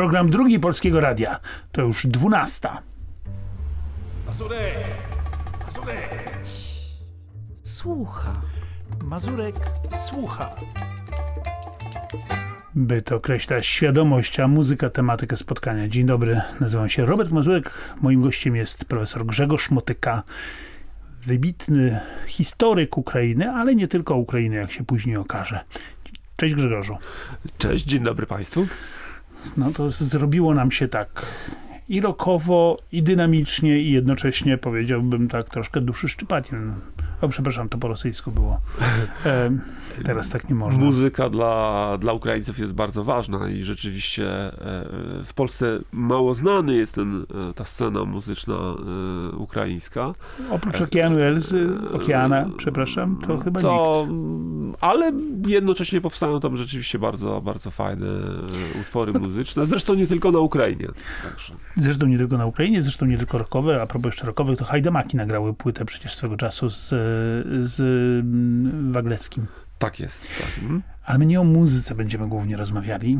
Program drugi Polskiego Radia. To już 12. Mazurek! Słucha. Mazurek słucha. Byt określa świadomość, a muzyka tematykę spotkania. Dzień dobry, nazywam się Robert Mazurek. Moim gościem jest profesor Grzegorz Motyka, wybitny historyk Ukrainy, ale nie tylko Ukrainy, jak się później okaże. Cześć Grzegorzu. Cześć, dzień dobry Państwu. No to zrobiło nam się tak i rokowo, i dynamicznie, i jednocześnie powiedziałbym tak troszkę duszy szczypaciem. O, przepraszam, to po rosyjsku było. Teraz tak nie można. Muzyka dla Ukraińców jest bardzo ważna i rzeczywiście w Polsce mało znany jest ta scena muzyczna ukraińska. Oprócz Okeanu Elzy, przepraszam, to chyba nikt. Ale jednocześnie powstają tam rzeczywiście bardzo, bardzo fajne utwory muzyczne. Zresztą nie tylko na Ukrainie. Także. Zresztą nie tylko na Ukrainie, zresztą nie tylko rockowe. A propos jeszcze rockowych, to Hajdamaki nagrały płytę przecież swego czasu z Wagleckim. Tak jest. Tak. Ale my nie o muzyce będziemy głównie rozmawiali.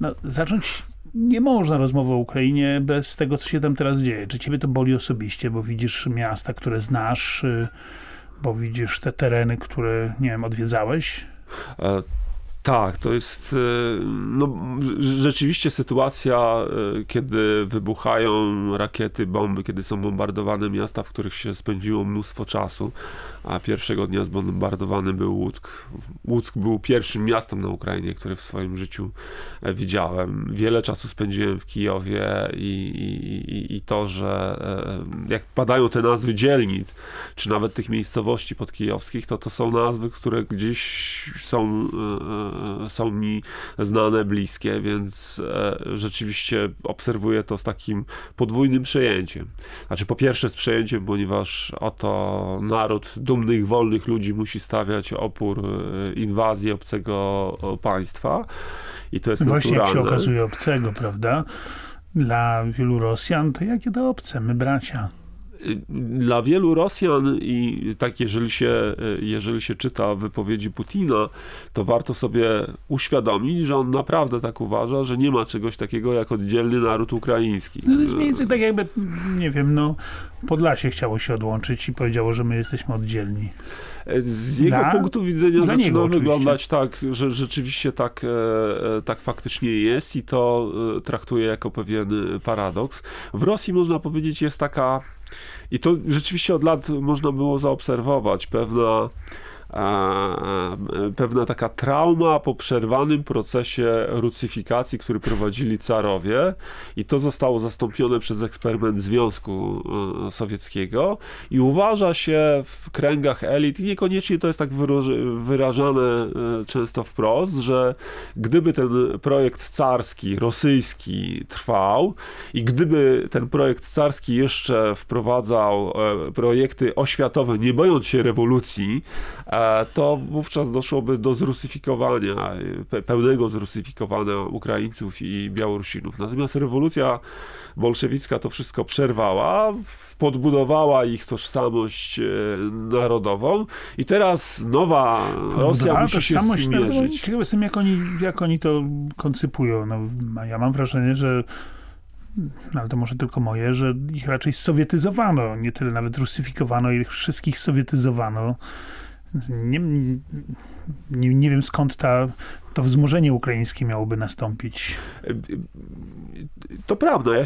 No, zacząć nie można rozmowy o Ukrainie bez tego, co się tam teraz dzieje. Czy ciebie to boli osobiście, bo widzisz miasta, które znasz, bo widzisz te tereny, które, nie wiem, odwiedzałeś? Tak, to jest no, rzeczywiście sytuacja, kiedy wybuchają rakiety, bomby, kiedy są bombardowane miasta, w których się spędziło mnóstwo czasu, a pierwszego dnia zbombardowany był Łuck. Łuck był pierwszym miastem na Ukrainie, które w swoim życiu widziałem. Wiele czasu spędziłem w Kijowie i to, że jak padają te nazwy dzielnic, czy nawet tych miejscowości podkijowskich, to są nazwy, które gdzieś są mi znane, bliskie, więc rzeczywiście obserwuję to z takim podwójnym przejęciem. Znaczy, po pierwsze z przejęciem, ponieważ oto naród dumnych, wolnych ludzi musi stawiać opór inwazji obcego państwa i to jest właśnie naturalne. Właśnie jak się okazuje obcego, prawda? Dla wielu Rosjan to jakie to obce, my bracia. Dla wielu Rosjan i tak jeżeli się czyta wypowiedzi Putina, to warto sobie uświadomić, że on naprawdę tak uważa, że nie ma czegoś takiego jak oddzielny naród ukraiński. No to jest mniej więcej tak jakby, nie wiem, no Podlasie chciało się odłączyć i powiedziało, że my jesteśmy oddzielni. Z jego punktu widzenia zaczyna wyglądać tak, że rzeczywiście tak faktycznie jest i to traktuje jako pewien paradoks. W Rosji można powiedzieć jest taka, i to rzeczywiście od lat można było zaobserwować, pewna taka trauma po przerwanym procesie rusyfikacji, który prowadzili carowie i to zostało zastąpione przez eksperyment Związku Sowieckiego i uważa się w kręgach elit, niekoniecznie to jest tak wyrażane często wprost, że gdyby ten projekt carski, rosyjski trwał i gdyby ten projekt carski jeszcze wprowadzał projekty oświatowe, nie bojąc się rewolucji, to wówczas doszłoby do zrusyfikowania, pełnego zrusyfikowania Ukraińców i Białorusinów. Natomiast rewolucja bolszewicka to wszystko przerwała, podbudowała ich tożsamość narodową i teraz nowa Rosja musi się zmierzyć. Ciekawe jestem, jak oni to koncypują. No, ja mam wrażenie, że ale to może tylko moje, że ich raczej sowietyzowano, nie tyle nawet rusyfikowano, ich wszystkich sowietyzowano. Nie wiem skąd to wzmożenie ukraińskie miałoby nastąpić. To prawda, ja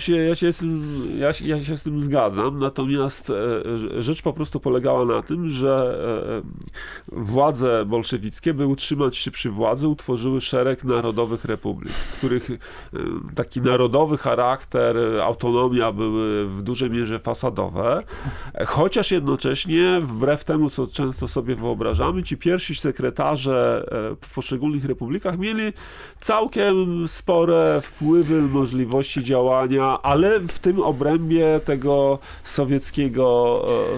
się z tym zgadzam, natomiast rzecz po prostu polegała na tym, że władze bolszewickie, by utrzymać się przy władzy, utworzyły szereg narodowych republik, których taki narodowy charakter, autonomia były w dużej mierze fasadowe, chociaż jednocześnie, wbrew temu, co często sobie wyobrażamy, ci pierwsi sekretarze w poszczególnych republikach mieli całkiem spore wpływy, możliwości działania, ale w tym obrębie tego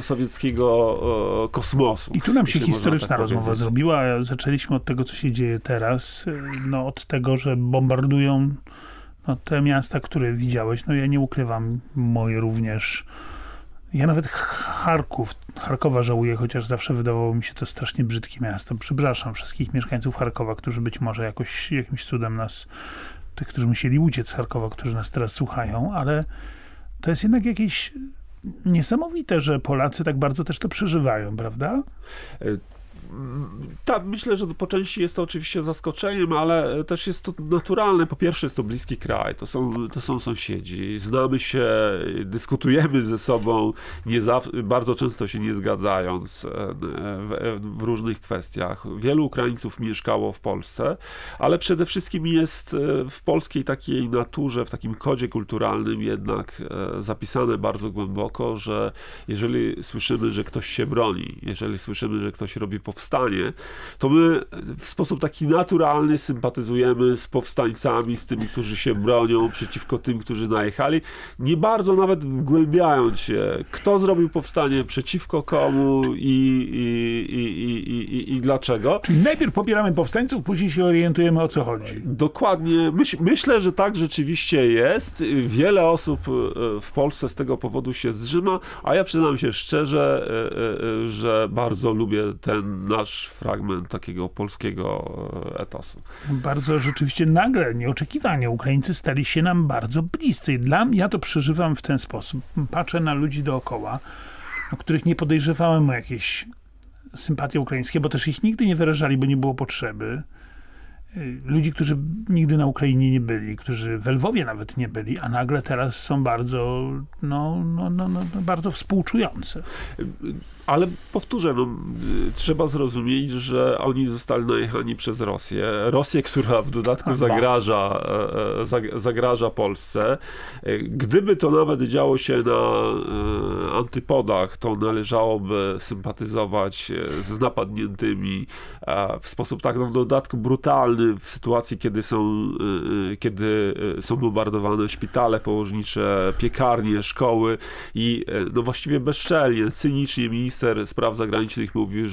sowieckiego kosmosu. I tu nam się historyczna rozmowa zrobiła. Zaczęliśmy od tego, co się dzieje teraz. No, od tego, że bombardują te miasta, które widziałeś. No ja nie ukrywam, moje również. Ja nawet Charkowa żałuję, chociaż zawsze wydawało mi się to strasznie brzydkie miasto. Przepraszam wszystkich mieszkańców Charkowa, którzy być może jakimś cudem nas tych, którzy musieli uciec z Charkowa, którzy nas teraz słuchają, ale to jest jednak jakieś niesamowite, że Polacy tak bardzo też to przeżywają, prawda? Tak, myślę, że po części jest to oczywiście zaskoczeniem, ale też jest to naturalne. Po pierwsze jest to bliski kraj, to są sąsiedzi, znamy się, dyskutujemy ze sobą, bardzo często się nie zgadzając w różnych kwestiach. Wielu Ukraińców mieszkało w Polsce, ale przede wszystkim jest w polskiej takiej naturze, w takim kodzie kulturalnym jednak zapisane bardzo głęboko, że jeżeli słyszymy, że ktoś się broni, jeżeli słyszymy, że ktoś robi powstanie, to my w sposób taki naturalny sympatyzujemy z powstańcami, z tymi, którzy się bronią przeciwko tym, którzy najechali. Nie bardzo nawet wgłębiając się, kto zrobił powstanie, przeciwko komu i dlaczego. Czyli najpierw popieramy powstańców, później się orientujemy, o co chodzi. Dokładnie. Myślę, że tak rzeczywiście jest. Wiele osób w Polsce z tego powodu się zżyma, a ja przyznam się szczerze, że bardzo lubię ten nasz fragment takiego polskiego etosu. Bardzo rzeczywiście nagle, nieoczekiwanie, Ukraińcy stali się nam bardzo bliscy. I ja to przeżywam w ten sposób. Patrzę na ludzi dookoła, o których nie podejrzewałem o jakieś sympatie ukraińskie, bo też ich nigdy nie wyrażali, bo nie było potrzeby. Ludzi, którzy nigdy na Ukrainie nie byli, którzy we Lwowie nawet nie byli, a nagle teraz są bardzo, bardzo współczujący. Ale powtórzę, trzeba zrozumieć, że oni zostali najechani przez Rosję. Rosję, która w dodatku zagraża Polsce. Gdyby to nawet działo się na antypodach, to należałoby sympatyzować z napadniętymi w sposób tak, w dodatku brutalny, w sytuacji, kiedy są bombardowane szpitale położnicze, piekarnie, szkoły i właściwie bezczelnie, cynicznie minister spraw zagranicznych mówił,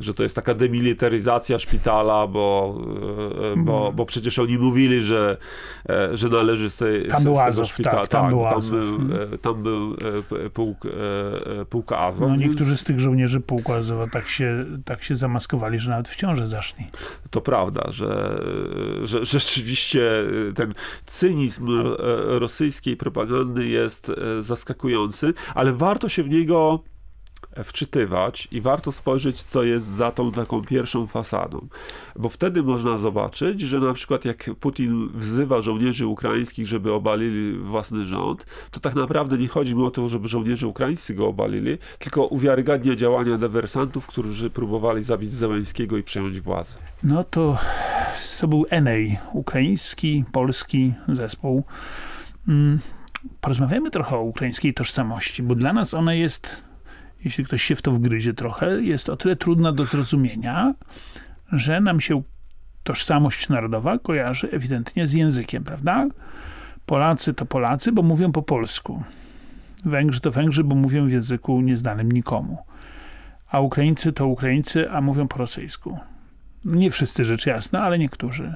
że to jest taka demilitaryzacja szpitala, bo przecież oni mówili, że należy z tego szpitala. Tam był pułk Azow. No, niektórzy z tych żołnierzy pułku Azowa tak się zamaskowali, że nawet w ciąży zaszli. To prawda, że rzeczywiście ten cynizm rosyjskiej propagandy jest zaskakujący, ale warto się w niego wczytywać i warto spojrzeć, co jest za tą taką pierwszą fasadą. Bo wtedy można zobaczyć, że na przykład jak Putin wzywa żołnierzy ukraińskich, żeby obalili własny rząd, to tak naprawdę nie chodzi mu o to, żeby żołnierze ukraińscy go obalili, tylko uwiarygadnia działania dywersantów, którzy próbowali zabić Zeleńskiego i przejąć władzę. No to był Enej, ukraiński, polski zespół. Porozmawiamy trochę o ukraińskiej tożsamości, bo dla nas ona jest, jeśli ktoś się w to wgryzie trochę, jest o tyle trudna do zrozumienia, że nam się tożsamość narodowa kojarzy ewidentnie z językiem, prawda? Polacy to Polacy, bo mówią po polsku. Węgrzy to Węgrzy, bo mówią w języku nieznanym nikomu. A Ukraińcy to Ukraińcy, a mówią po rosyjsku. Nie wszyscy, rzecz jasna, ale niektórzy.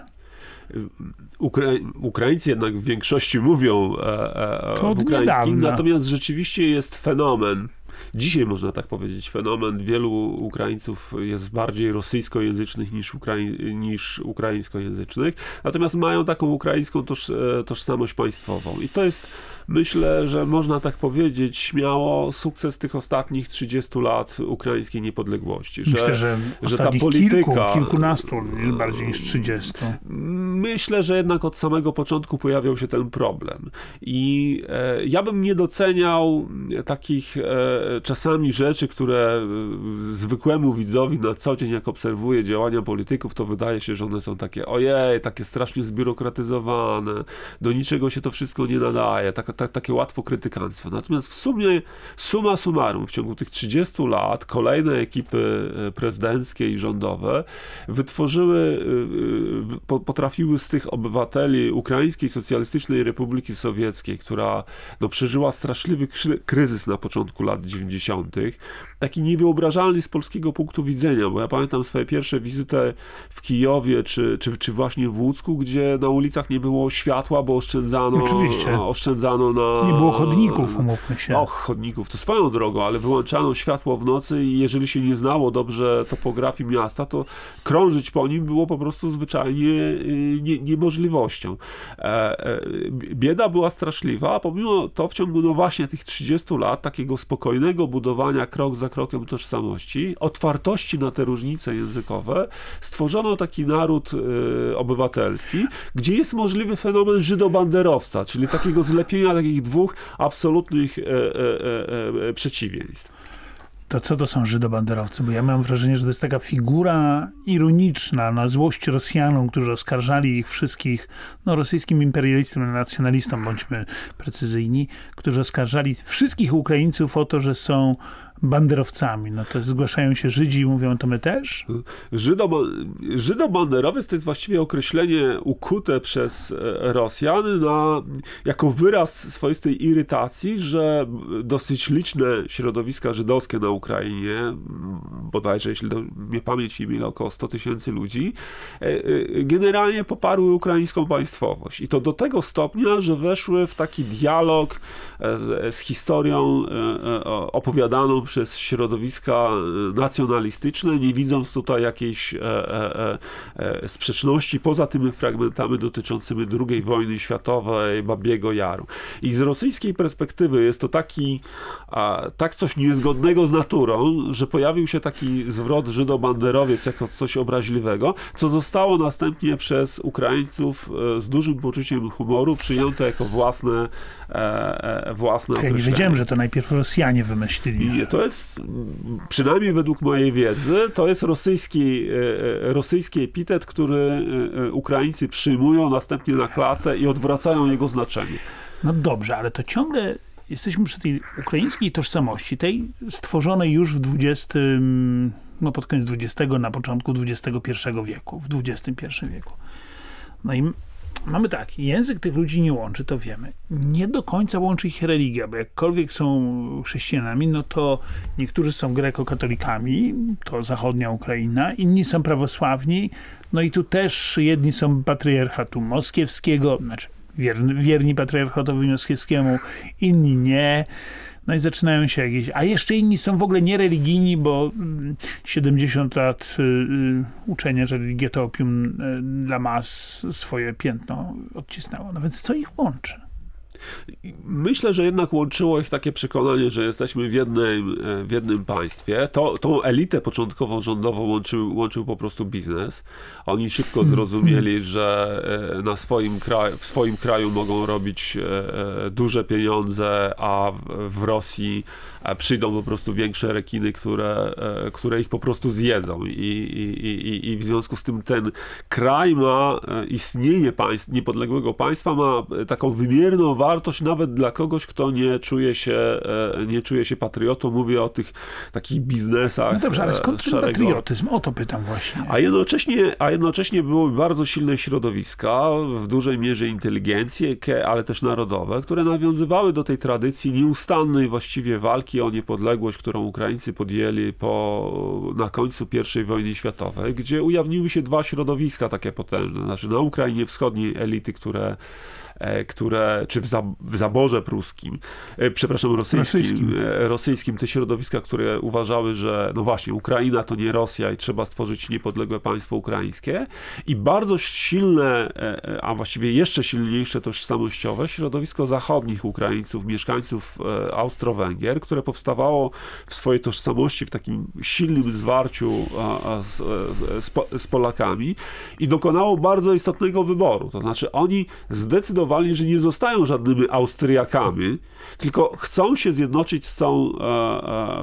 Ukraińcy jednak w większości mówią w ukraińskim, natomiast rzeczywiście jest fenomen. Dzisiaj można tak powiedzieć, fenomen wielu Ukraińców jest bardziej rosyjskojęzycznych niż ukraińskojęzycznych, natomiast mają taką ukraińską tożsamość państwową. I to jest, myślę, że można tak powiedzieć śmiało, sukces tych ostatnich 30 lat ukraińskiej niepodległości. Myślę, że ta polityka... kilkunastu, bardziej niż 30. Myślę, że jednak od samego początku pojawiał się ten problem. I ja bym nie doceniał takich... czasami rzeczy, które zwykłemu widzowi na co dzień, jak obserwuje działania polityków, to wydaje się, że one są takie, ojej, takie strasznie zbiurokratyzowane, do niczego się to wszystko nie nadaje, takie łatwo krytykaństwo. Natomiast w sumie, summa summarum, w ciągu tych 30 lat kolejne ekipy prezydenckie i rządowe potrafiły z tych obywateli Ukraińskiej Socjalistycznej Republiki Sowieckiej, która przeżyła straszliwy kryzys na początku lat 90. 80. Taki niewyobrażalny z polskiego punktu widzenia, bo ja pamiętam swoje pierwsze wizyty w Kijowie, czy właśnie w Łódzku, gdzie na ulicach nie było światła, bo oszczędzano na... Nie było chodników, umówmy się. Och, chodników, to swoją drogą, ale wyłączano światło w nocy i jeżeli się nie znało dobrze topografii miasta, to krążyć po nim było po prostu zwyczajnie niemożliwością. Bieda była straszliwa, a pomimo to w ciągu no właśnie tych 30 lat takiego spokojnego budowania krok za krokiem tożsamości, otwartości na te różnice językowe, stworzono taki naród obywatelski, gdzie jest możliwy fenomen żydobanderowca, czyli takiego zlepienia takich dwóch absolutnych przeciwieństw. To co to są żydobanderowcy? Bo ja mam wrażenie, że to jest taka figura ironiczna na złość Rosjanom, którzy oskarżali ich wszystkich, no rosyjskim imperialistom, nacjonalistom, bądźmy precyzyjni, którzy oskarżali wszystkich Ukraińców o to, że są banderowcami. No to zgłaszają się Żydzi i mówią, to my też? Żydobanderowiec to jest właściwie określenie ukute przez Rosjan jako wyraz swoistej irytacji, że dosyć liczne środowiska żydowskie na Ukrainie, bodajże, jeśli mnie pamięć nie mieli, około 100 000 ludzi, generalnie poparły ukraińską państwowość. I to do tego stopnia, że weszły w taki dialog z historią opowiadaną przez środowiska nacjonalistyczne, nie widząc tutaj jakiejś sprzeczności poza tymi fragmentami dotyczącymi II wojny światowej, Babiego Jaru. I z rosyjskiej perspektywy jest to tak coś niezgodnego z naturą, że pojawił się taki zwrot żydobanderowiec jako coś obraźliwego, co zostało następnie przez Ukraińców z dużym poczuciem humoru przyjęte jako własne określenie. Ja nie wiedziałem, że to najpierw Rosjanie wymyślili. I to jest, przynajmniej według mojej wiedzy, to jest rosyjski epitet, który Ukraińcy przyjmują następnie na klatę i odwracają jego znaczenie. No dobrze, ale to ciągle... Jesteśmy przy tej ukraińskiej tożsamości, tej stworzonej już w pod koniec XX, na początku XXI wieku, w XXI wieku. No i mamy tak, język tych ludzi nie łączy, to wiemy. Nie do końca łączy ich religia, bo jakkolwiek są chrześcijanami, no to niektórzy są grekokatolikami, to zachodnia Ukraina, inni są prawosławni, no i tu też jedni są patriarchatu moskiewskiego, znaczy wierni patriarchatowi moskiewskiemu, inni nie. No i zaczynają się jakieś... A jeszcze inni są w ogóle niereligijni, bo 70 lat uczenia, że religia to opium dla mas, swoje piętno odcisnęło. No więc co ich łączy? Myślę, że jednak łączyło ich takie przekonanie, że jesteśmy w jednym państwie. Tą elitę początkową rządową łączył po prostu biznes. Oni szybko zrozumieli, że w swoim kraju mogą robić duże pieniądze, a w Rosji przyjdą po prostu większe rekiny, które ich po prostu zjedzą. I w związku z tym ten kraj ma, istnienie niepodległego państwa ma taką wymierną wartość nawet dla kogoś, kto nie czuje się patriotą. Mówię o tych takich biznesach. No dobrze, ale skąd ten patriotyzm? O to pytam właśnie. A jednocześnie były bardzo silne środowiska, w dużej mierze inteligencje, ale też narodowe, które nawiązywały do tej tradycji nieustannej właściwie walki o niepodległość, którą Ukraińcy podjęli na końcu I wojny światowej, gdzie ujawniły się dwa środowiska takie potężne. Znaczy na Ukrainie wschodniej elity, w zaborze pruskim, przepraszam, rosyjskim, te środowiska, które uważały, że no właśnie, Ukraina to nie Rosja i trzeba stworzyć niepodległe państwo ukraińskie, i bardzo silne, a właściwie jeszcze silniejsze tożsamościowe środowisko zachodnich Ukraińców, mieszkańców Austro-Węgier, które powstawało w swojej tożsamości w takim silnym zwarciu z Polakami i dokonało bardzo istotnego wyboru. To znaczy oni zdecydowali, że nie zostają żadnymi Austriakami, tylko chcą się zjednoczyć z tą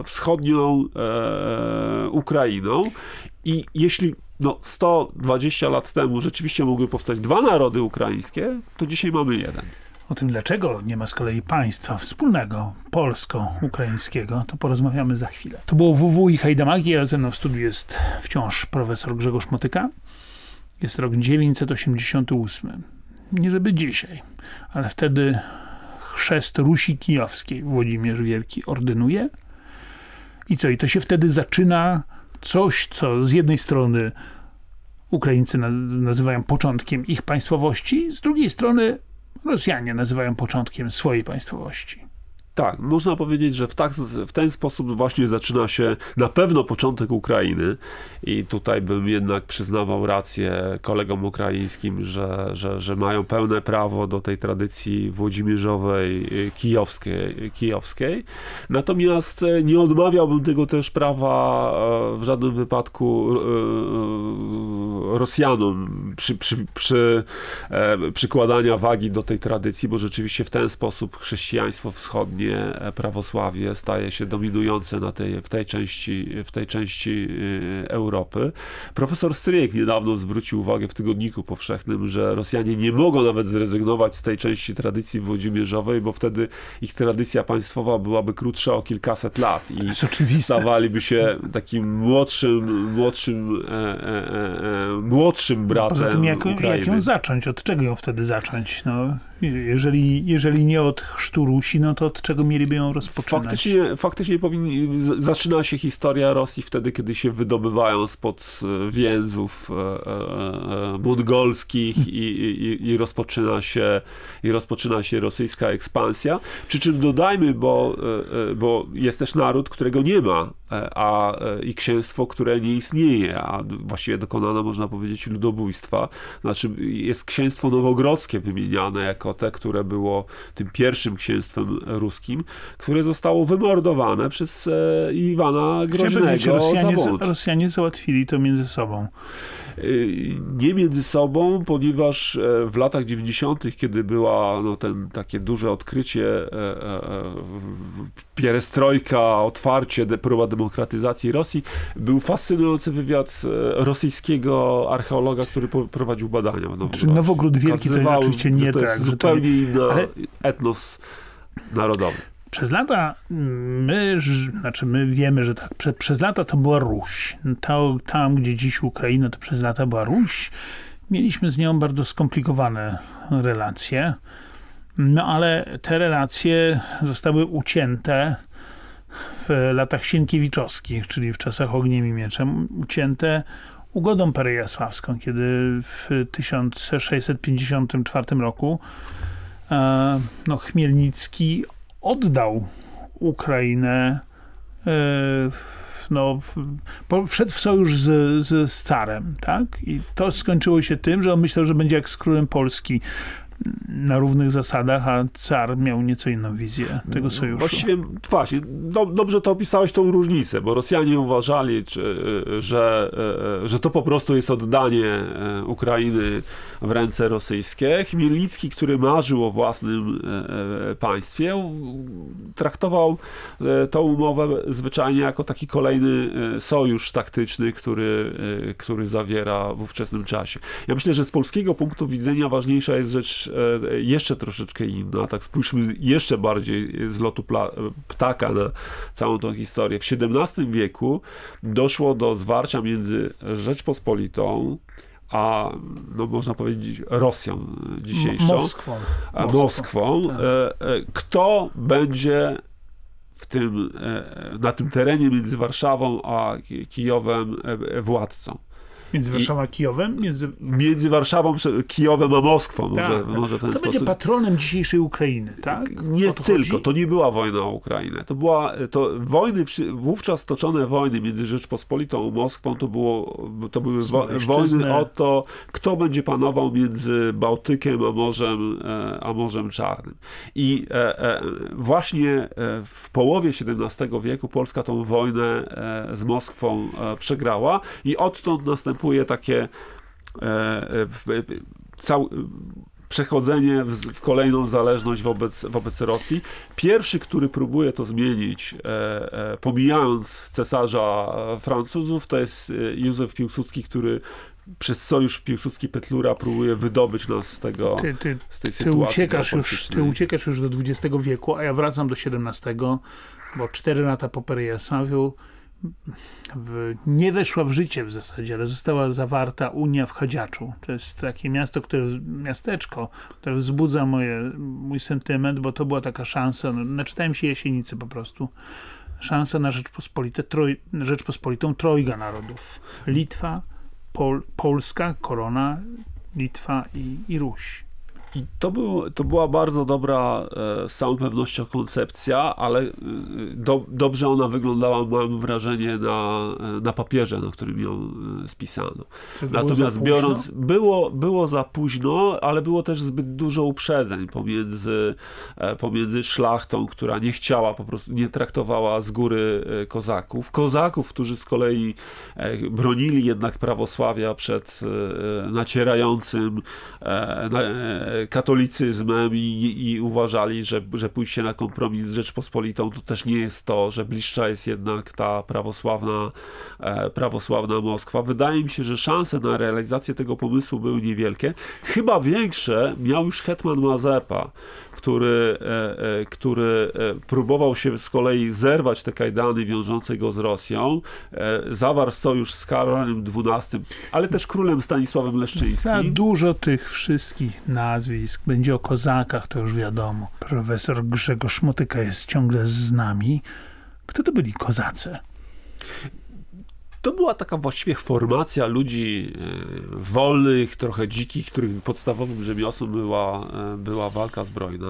wschodnią Ukrainą. I jeśli 120 lat temu rzeczywiście mogły powstać dwa narody ukraińskie, to dzisiaj mamy jeden. O tym, dlaczego nie ma z kolei państwa wspólnego polsko-ukraińskiego, to porozmawiamy za chwilę. To było WW i Hajdamaki, a ze mną w studiu jest wciąż profesor Grzegorz Motyka. Jest rok 1988. Nie żeby dzisiaj, ale wtedy chrzest Rusi Kijowskiej Włodzimierz Wielki ordynuje, I co? I to się wtedy zaczyna coś, co z jednej strony Ukraińcy nazywają początkiem ich państwowości, z drugiej strony Rosjanie nazywają początkiem swojej państwowości. Tak, można powiedzieć, że w ten sposób właśnie zaczyna się na pewno początek Ukrainy i tutaj bym jednak przyznawał rację kolegom ukraińskim, że mają pełne prawo do tej tradycji włodzimierzowej, kijowskiej. Natomiast nie odmawiałbym tego też prawa w żadnym wypadku Rosjanom przykładania wagi do tej tradycji, bo rzeczywiście w ten sposób chrześcijaństwo wschodnie, prawosławie staje się dominujące na w tej części Europy. Profesor Stryjek niedawno zwrócił uwagę w Tygodniku Powszechnym, że Rosjanie nie mogą nawet zrezygnować z tej części tradycji włodzimierzowej, bo wtedy ich tradycja państwowa byłaby krótsza o kilkaset lat i stawaliby się takim młodszym bratem. Poza tym jak ją zacząć? Od czego ją wtedy zacząć? No, jeżeli nie od chrztu Rusi, no to od czego mieliby ją rozpoczynać? Faktycznie zaczyna się historia Rosji wtedy, kiedy się wydobywają spod więzów mongolskich i rozpoczyna się rosyjska ekspansja. Przy czym dodajmy, bo jest też naród, którego nie ma, i księstwo, które nie istnieje, a właściwie dokonano, można powiedzieć, ludobójstwa. Znaczy jest księstwo nowogrodzkie wymieniane jako te, które było tym pierwszym księstwem ruskim, które zostało wymordowane przez Iwana Groźnego. Rosjanie załatwili to między sobą. Nie między sobą, ponieważ w latach 90., kiedy była takie duże odkrycie, pierestrojka, otwarcie, próba demokratyzacji Rosji, był fascynujący wywiad rosyjskiego archeologa, który prowadził badania w Nowogródce. Nowogród Wielki to oczywiście nie tak. Zupełnie inny etnos narodowy. Przez lata my wiemy, że tak, przez lata to była Ruś. Tam, gdzie dziś Ukraina, to przez lata była Ruś. Mieliśmy z nią bardzo skomplikowane relacje. No ale te relacje zostały ucięte w latach sienkiewiczowskich, czyli w czasach ogniem i mieczem, ucięte ugodą perejasławską, kiedy w 1654 roku Chmielnicki oddał Ukrainę, wszedł w sojusz z carem, tak? I to skończyło się tym, że on myślał, że będzie jak z królem Polski, na równych zasadach, a car miał nieco inną wizję tego sojuszu. Właśnie, dobrze to opisałeś, tą różnicę, bo Rosjanie uważali, że to po prostu jest oddanie Ukrainy w ręce rosyjskie. Chmielnicki, który marzył o własnym państwie, traktował tą umowę zwyczajnie jako taki kolejny sojusz taktyczny, który zawiera w ówczesnym czasie. Ja myślę, że z polskiego punktu widzenia ważniejsza jest rzecz jeszcze troszeczkę inna. Tak, spójrzmy jeszcze bardziej z lotu ptaka na całą tą historię. W XVII wieku doszło do zwarcia między Rzeczpospolitą a, można powiedzieć, Rosją dzisiejszą. Moskwą. Kto będzie na tym terenie między Warszawą a Kijowem władcą? Między Warszawą, Kijowem a Moskwą. Tak, może ten to sposób. Będzie patronem dzisiejszej Ukrainy, tak? Nie tylko. Chodzi? To nie była wojna o Ukrainę. Wówczas toczone wojny między Rzeczpospolitą a Moskwą to były wojny o to, kto będzie panował między Bałtykiem a Morzem Czarnym. I właśnie w połowie XVII wieku Polska tą wojnę z Moskwą przegrała i odtąd następuje takie przechodzenie w kolejną zależność wobec Rosji. Pierwszy, który próbuje to zmienić, pomijając cesarza Francuzów, to jest Józef Piłsudski, który przez sojusz Piłsudski-Petlura próbuje wydobyć nas z tej sytuacji. Ty uciekasz już do XX wieku, a ja wracam do XVII, bo 4 lata po Perejaslawiu nie weszła w życie w zasadzie, ale została zawarta Unia w Chadziaczu. To jest takie miasteczko, które wzbudza mój sentyment, bo to była taka szansa. Naczytałem się Jesienicy po prostu. szansę na Rzeczpospolitą trojga narodów. Litwa, Polska, korona, Litwa i Ruś. I to była bardzo dobra z całą pewnością koncepcja, ale dobrze ona wyglądała, mam wrażenie, na papierze, na którym ją spisano. Natomiast biorąc, było za późno, ale było też zbyt dużo uprzedzeń pomiędzy szlachtą, która nie chciała, po prostu nie traktowała z góry kozaków, którzy z kolei bronili jednak prawosławia przed nacierającym katolicyzmem i uważali, że pójście na kompromis z Rzeczpospolitą to też nie jest to, że bliższa jest jednak ta prawosławna Moskwa. Wydaje mi się, że szanse na realizację tego pomysłu były niewielkie. Chyba większe miał już hetman Mazepa, który próbował się z kolei zerwać te kajdany wiążące go z Rosją. Zawarł sojusz z Karolem XII, ale też królem Stanisławem Leszczyńskim. Za dużo tych wszystkich nazwisk. Będzie o kozakach, to już wiadomo. Profesor Grzegorz Motyka jest ciągle z nami. Kto to byli kozacy? To była taka właściwie formacja ludzi wolnych, trochę dzikich, których podstawowym rzemiosłem była walka zbrojna.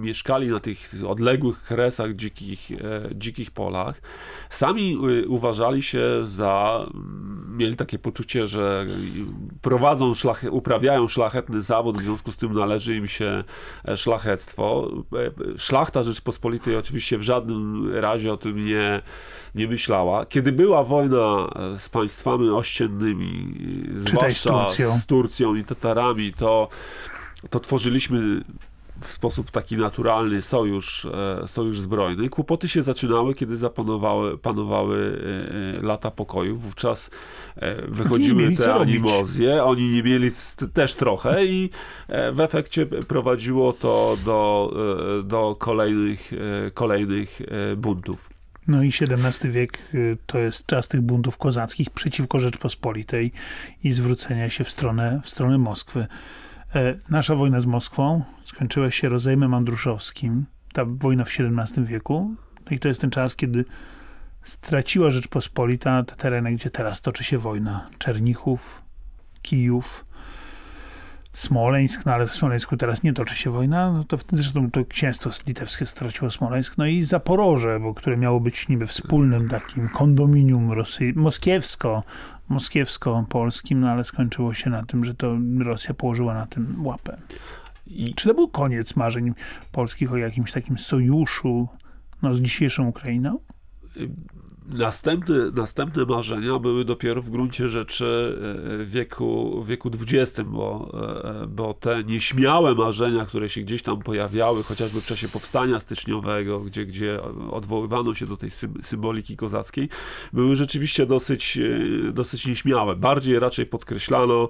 Mieszkali na tych odległych kresach, dzikich polach. Sami uważali się mieli takie poczucie, że uprawiają szlachetny zawód, w związku z tym należy im się szlachectwo. Szlachta Rzeczpospolitej oczywiście w żadnym razie o tym nie myślała. Kiedy była wojna z państwami ościennymi, zwłaszcza z Turcją i Tatarami, to tworzyliśmy w sposób taki naturalny sojusz zbrojny. Kłopoty się zaczynały, kiedy panowały lata pokoju. Wówczas wychodziły te animozje. Oni nie mieli też trochę i w efekcie prowadziło to do kolejnych buntów. No i XVII wiek to jest czas tych buntów kozackich przeciwko Rzeczpospolitej i zwrócenia się w stronę Moskwy. Nasza wojna z Moskwą skończyła się rozejmem andruszowskim. Ta wojna w XVII wieku. No i to jest ten czas, kiedy straciła Rzeczpospolita te tereny, gdzie teraz toczy się wojna. Czernichów, Kijów, Smoleńsk, no ale w Smoleńsku teraz nie toczy się wojna, no to zresztą to księstwo litewskie straciło Smoleńsk, no i Zaporoże, bo które miało być niby wspólnym takim kondominium moskiewsko-polskim, no ale skończyło się na tym, że to Rosja położyła na tym łapę. Czy to był koniec marzeń polskich o jakimś takim sojuszu z dzisiejszą Ukrainą? Następne marzenia były dopiero w gruncie rzeczy w wieku XX, bo te nieśmiałe marzenia, które się gdzieś tam pojawiały, chociażby w czasie powstania styczniowego, gdzie odwoływano się do tej symboliki kozackiej, były rzeczywiście dosyć nieśmiałe. Bardziej raczej podkreślano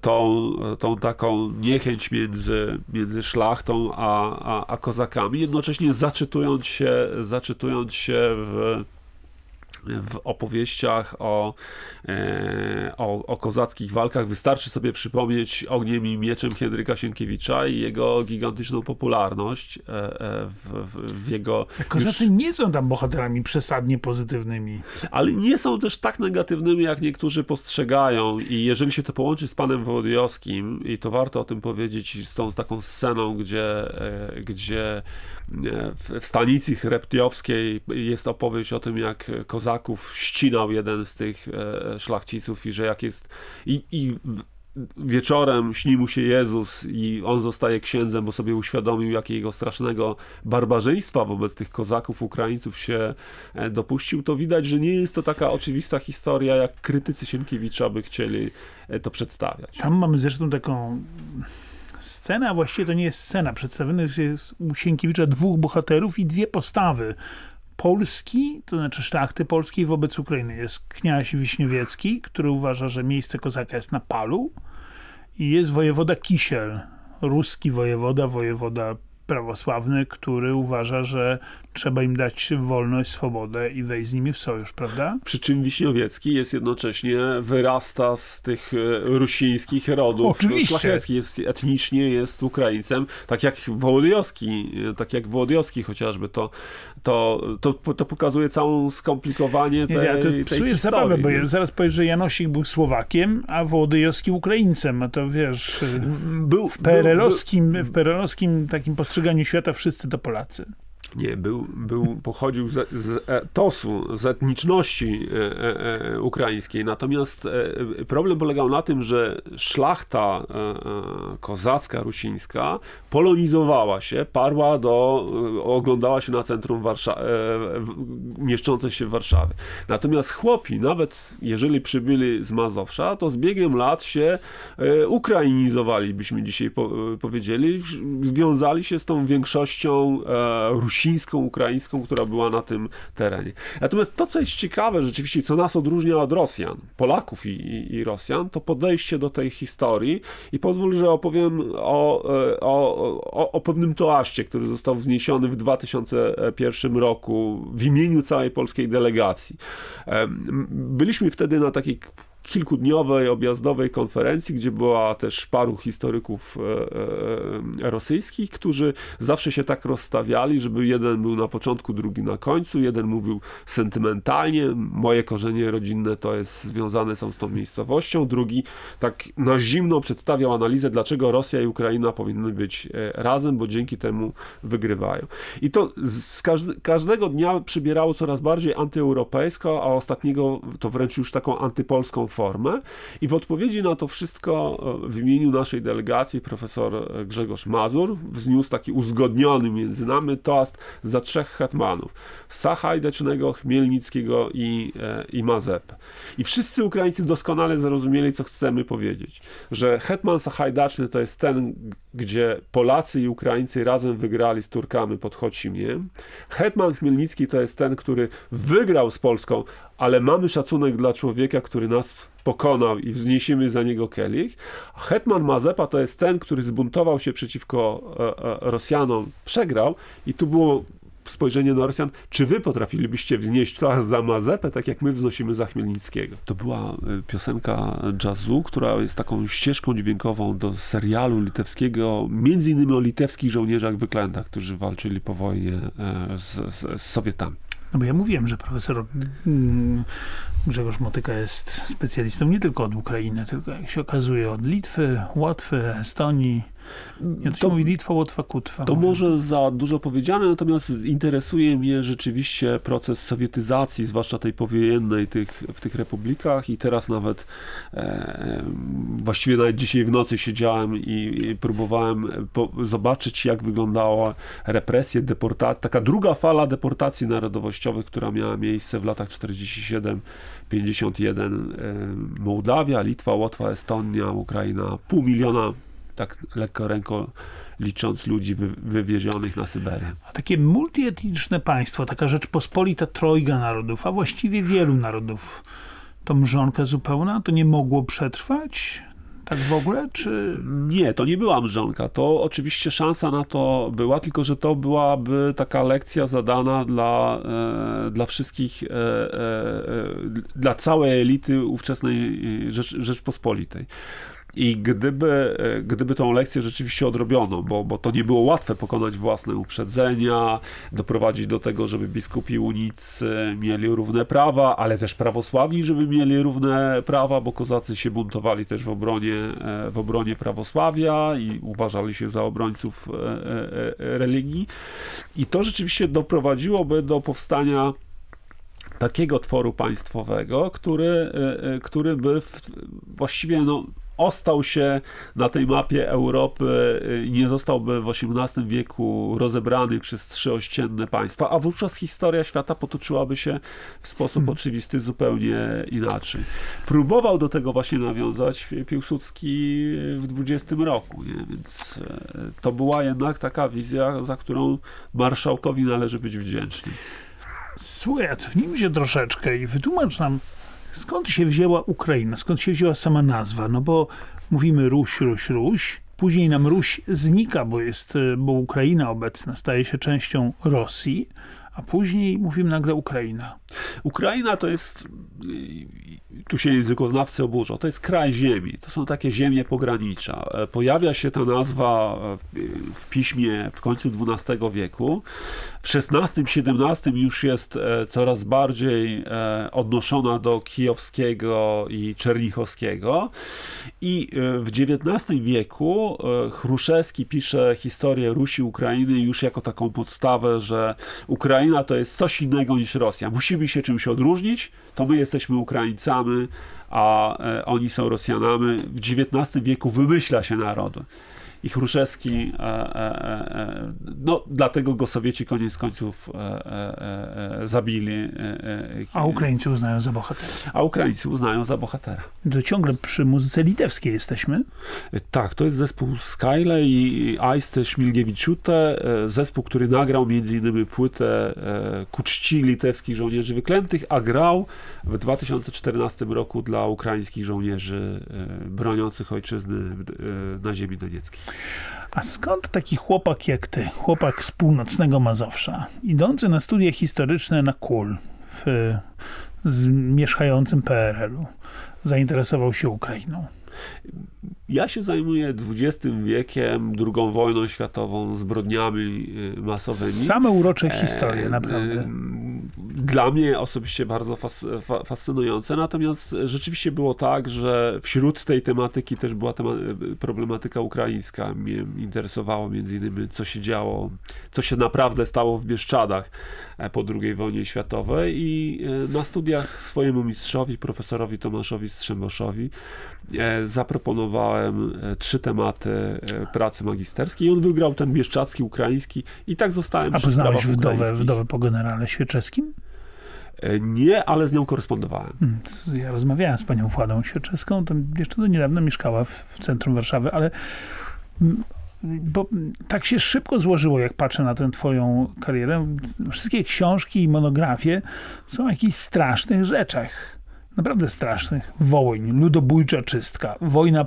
tą taką niechęć między szlachtą a kozakami, jednocześnie zaczytując się w opowieściach o kozackich walkach. Wystarczy sobie przypomnieć Ogniem i mieczem Henryka Sienkiewicza i jego gigantyczną popularność w jego... Kozacy nie są tam bohaterami przesadnie pozytywnymi. Ale nie są też tak negatywnymi, jak niektórzy postrzegają. I jeżeli się to połączy z panem Wołodyjowskim, i to warto o tym powiedzieć, z tą taką sceną, gdzie w stanicy Chrebtiowskiej jest opowieść o tym, jak kozaków ścinał jeden z tych szlachciców i że jak jest... I wieczorem śni mu się Jezus i on zostaje księdzem, bo sobie uświadomił, jakiego strasznego barbarzyństwa wobec tych kozaków, Ukraińców się dopuścił, to widać, że nie jest to taka oczywista historia, jak krytycy Sienkiewicza by chcieli to przedstawiać. Tam mamy zresztą taką... Scena, a właściwie to nie jest scena. Przedstawiony jest u Sienkiewicza dwóch bohaterów i dwie postawy. Polski, to znaczy szlachty polskiej wobec Ukrainy. Jest kniaź Wiśniewiecki, który uważa, że miejsce kozaka jest na palu, i jest wojewoda Kisiel, ruski wojewoda prawosławny, który uważa, że trzeba im dać wolność, swobodę i wejść z nimi w sojusz, prawda? Przy czym Wiśniewiecki jest jednocześnie, wyrasta z tych rusińskich rodów. Oczywiście. Szlachecki jest etnicznie, jest Ukraińcem, tak jak Wołodyjowski chociażby. To pokazuje całą skomplikowanie tej historii. Zabawę, bo zaraz powiesz, że Janosik był Słowakiem, a Wołodyjowski Ukraińcem. A to wiesz, w perelowskim takim postrzeganiu świata wszyscy to Polacy. Nie, pochodził z etosu, z etniczności ukraińskiej. Natomiast problem polegał na tym, że szlachta kozacka, rusińska polonizowała się, parła oglądała się na centrum mieszczące się w Warszawie. Natomiast chłopi, nawet jeżeli przybyli z Mazowsza, to z biegiem lat się ukrainizowali, byśmy dzisiaj powiedzieli. Związali się z tą większością rusińską, ukraińską, która była na tym terenie. Natomiast to, co jest ciekawe rzeczywiście, co nas odróżnia od Rosjan, Polaków i Rosjan, to podejście do tej historii i pozwól, że opowiem o pewnym toaście, który został wzniesiony w 2001 roku w imieniu całej polskiej delegacji. Byliśmy wtedy na takiej kilkudniowej objazdowej konferencji, gdzie była też paru historyków rosyjskich, którzy zawsze się tak rozstawiali, żeby jeden był na początku, drugi na końcu. Jeden mówił sentymentalnie, moje korzenie rodzinne związane są z tą miejscowością. Drugi tak na zimno przedstawiał analizę, dlaczego Rosja i Ukraina powinny być razem, bo dzięki temu wygrywają. I to każdego dnia przybierało coraz bardziej antyeuropejsko, a ostatniego to wręcz już taką antypolską formę. I w odpowiedzi na to wszystko w imieniu naszej delegacji profesor Grzegorz Mazur wzniósł taki uzgodniony między nami toast za trzech hetmanów: Sahaidacznego, Chmielnickiego i Mazepę. I wszyscy Ukraińcy doskonale zrozumieli, co chcemy powiedzieć, że hetman Sahaidaczny to jest ten, gdzie Polacy i Ukraińcy razem wygrali z Turkami pod Chocimiem. Hetman Chmielnicki to jest ten, który wygrał z Polską, ale mamy szacunek dla człowieka, który nas pokonał i wzniesiemy za niego kielich. A hetman Mazepa to jest ten, który zbuntował się przeciwko Rosjanom, przegrał i tu było spojrzenie na Rosjan, czy wy potrafilibyście wznieść toast za Mazepę, tak jak my wznosimy za Chmielnickiego. To była piosenka jazzu, która jest taką ścieżką dźwiękową do serialu litewskiego, między innymi o litewskich żołnierzach wyklętych, którzy walczyli po wojnie z Sowietami. No bo ja mówiłem, że profesor Grzegorz Motyka jest specjalistą nie tylko od Ukrainy, tylko jak się okazuje od Litwy, Łotwy, Estonii. Ja to mówi Litwa, Łotwa, Kutwa. To może za dużo powiedziane, natomiast interesuje mnie rzeczywiście proces sowietyzacji, zwłaszcza tej powojennej w tych republikach i teraz nawet właściwie nawet dzisiaj w nocy siedziałem i próbowałem zobaczyć, jak wyglądała represja, deportacja, taka druga fala deportacji narodowościowych, która miała miejsce w latach 47-51. Mołdawia, Litwa, Łotwa, Estonia, Ukraina, 500 000 tak lekko ręką licząc ludzi wywiezionych na Syberię. A takie multietniczne państwo, taka Rzeczpospolita trojga narodów, a właściwie wielu narodów, to mrzonka zupełna, to nie mogło przetrwać? Tak w ogóle, czy... Nie, to nie była mrzonka. To oczywiście szansa na to była, tylko że to byłaby taka lekcja zadana dla wszystkich, dla całej elity ówczesnej Rzeczpospolitej. I gdyby tą lekcję rzeczywiście odrobiono, bo to nie było łatwe pokonać własne uprzedzenia, doprowadzić do tego, żeby biskupi unicy mieli równe prawa, ale też prawosławni, żeby mieli równe prawa, bo kozacy się buntowali też w obronie prawosławia i uważali się za obrońców religii. I to rzeczywiście doprowadziłoby do powstania takiego tworu państwowego, który by właściwie ostał się na tej mapie Europy, nie zostałby w XVIII wieku rozebrany przez trzy ościenne państwa, a wówczas historia świata potoczyłaby się w sposób oczywisty zupełnie inaczej. Próbował do tego właśnie nawiązać Piłsudski w 20 roku, nie? Więc to była jednak taka wizja, za którą marszałkowi należy być wdzięcznym. Słuchaj, a cofnijmy się troszeczkę i wytłumacz nam, skąd się wzięła Ukraina? Skąd się wzięła sama nazwa? No bo mówimy Ruś, Ruś, Ruś, Później nam Ruś znika, bo Ukraina obecna staje się częścią Rosji, a później mówimy nagle Ukraina. Ukraina to jest, tu się językoznawcy oburzą, to jest kraj ziemi. To są takie ziemie pogranicza. Pojawia się ta nazwa w piśmie w końcu XII wieku. W XVI-XVII już jest coraz bardziej odnoszona do kijowskiego i czernichowskiego. I w XIX wieku Hruszewski pisze historię Rusi, Ukrainy już jako taką podstawę, że Ukraina to jest coś innego niż Rosja. Musimy się czymś odróżnić, to my jesteśmy Ukraińcami, a oni są Rosjanami. W XIX wieku wymyśla się narody. I Hruszewski, no dlatego go Sowieci koniec końców zabili. A Ukraińcy uznają za bohatera. A Ukraińcy uznają za bohatera. To ciągle przy muzyce litewskiej jesteśmy? Tak, to jest zespół Skyle i Aistė Smilgevičiūtė, zespół, który nagrał m.in. płytę ku czci litewskich żołnierzy wyklętych, a grał w 2014 roku dla ukraińskich żołnierzy broniących ojczyzny na ziemi donieckiej. A skąd taki chłopak jak ty, chłopak z północnego Mazowsza, idący na studia historyczne na KUL w zmierzchającym PRL-u, zainteresował się Ukrainą? Ja się zajmuję XX wiekiem, II wojną światową, zbrodniami masowymi. Same urocze historie, naprawdę. Dla mnie osobiście bardzo fascynujące, natomiast rzeczywiście było tak, że wśród tej tematyki też była problematyka ukraińska. Mnie interesowało m.in. co się działo, co się naprawdę stało w Bieszczadach po II wojnie światowej i na studiach swojemu mistrzowi, profesorowi Tomaszowi Strzemboszowi zaproponowałem 3 tematy pracy magisterskiej i on wygrał ten bieszczadzki, ukraiński i tak zostałem przy sprawach ukraińskich. A poznałeś wdowę po generale Świeczewskim? Nie, ale z nią korespondowałem. Ja rozmawiałem z panią Władysławą Świeczewską, to jeszcze do niedawna mieszkała w centrum Warszawy, ale bo tak się szybko złożyło, jak patrzę na tę twoją karierę. Wszystkie książki i monografie są o jakichś strasznych rzeczach. Naprawdę strasznych. Wołyń, ludobójcza czystka, wojna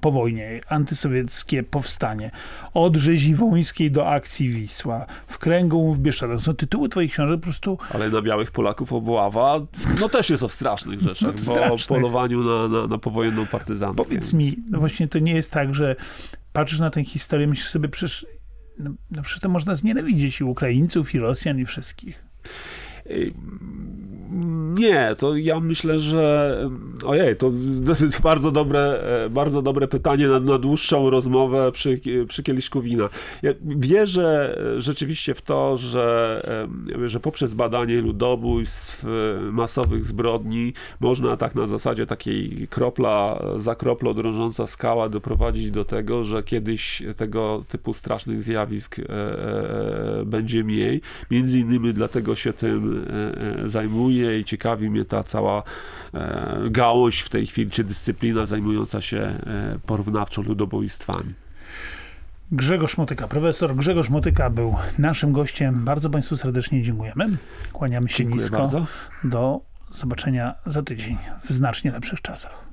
po wojnie, antysowieckie powstanie, od rzezi wołyńskiej do akcji Wisła, w Kręgu, w Bieszczadach. Są tytuły twoich książek po prostu... Ale na białych Polaków obława, no też jest o strasznych rzeczach, no, bo o polowaniu na powojenną partyzantkę. Powiedz mi, no właśnie to nie jest tak, że patrzysz na tę historię, myślisz sobie, przecież, no przecież to można znienawidzić i Ukraińców, i Rosjan, i wszystkich. Nie, to ja myślę, że... Ojej, to bardzo dobre pytanie na dłuższą rozmowę przy kieliszku wina. Ja wierzę rzeczywiście w to, że poprzez badanie ludobójstw, masowych zbrodni można tak na zasadzie takiej kropla za kroplą drążąca skała doprowadzić do tego, że kiedyś tego typu strasznych zjawisk będzie mniej. Między innymi dlatego się tym zajmuje i ciekawi mnie ta cała gałąź w tej chwili, czy dyscyplina zajmująca się porównawczo ludobójstwami. Grzegorz Motyka, profesor Grzegorz Motyka był naszym gościem. Bardzo państwu serdecznie dziękujemy. Kłaniamy się nisko. Dziękuję bardzo. Do zobaczenia za tydzień w znacznie lepszych czasach.